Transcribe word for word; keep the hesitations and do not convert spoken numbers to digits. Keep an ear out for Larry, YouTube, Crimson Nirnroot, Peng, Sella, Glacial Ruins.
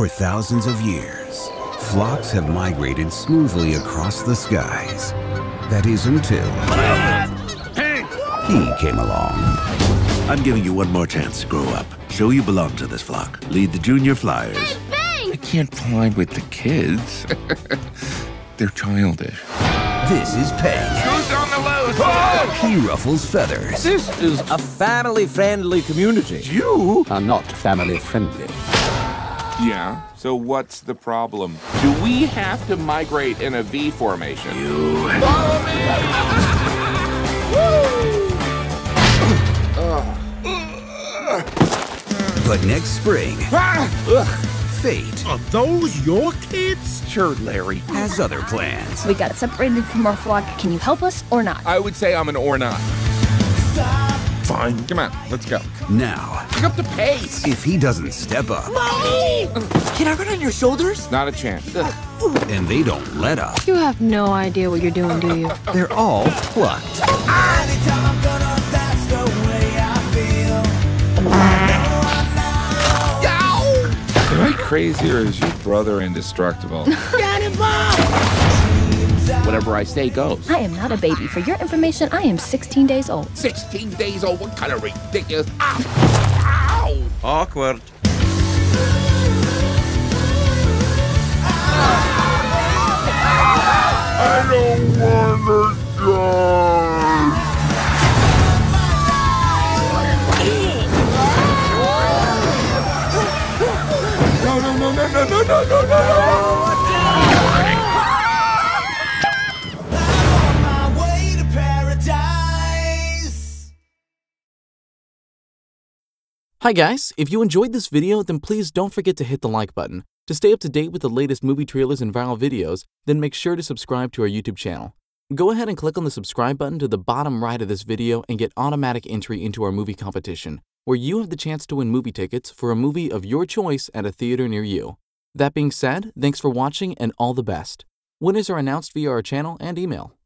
For thousands of years, flocks have migrated smoothly across the skies. That is until he came along. I'm giving you one more chance to grow up. Show you belong to this flock. Lead the junior flyers. Hey, Peng! I can't fly with the kids. They're childish. This is Peng. Who's on the loose? Whoa! He ruffles feathers. This is a family-friendly community. You are not family-friendly. Yeah, so what's the problem? Do we have to migrate in a V formation? You... Follow me! Woo! But next spring... Ah! Fate. Are those your kids? Sure, Larry. Has other plans. We got separated from our flock. Can you help us or not? I would say I'm an or not. Stop. Fine. Come on, let's go. Now. Pick up the pace. If he doesn't step up. Mommy! Can I run on your shoulders? Not a chance. And they don't let up. You have no idea what you're doing, do you? They're all plucked. Crazy, or is your brother indestructible? Whatever I say goes. I am not a baby. For your information, I am sixteen days old. sixteen days old? What kind of ridiculous... Ow! Ow! Awkward. I don't want to die. No, no, no, no, no, no, no! Hi guys, if you enjoyed this video, then please don't forget to hit the like button. To stay up to date with the latest movie trailers and viral videos, then make sure to subscribe to our YouTube channel. Go ahead and click on the subscribe button to the bottom right of this video and get automatic entry into our movie competition, where you have the chance to win movie tickets for a movie of your choice at a theater near you. That being said, thanks for watching and all the best. Winners are announced via our channel and email.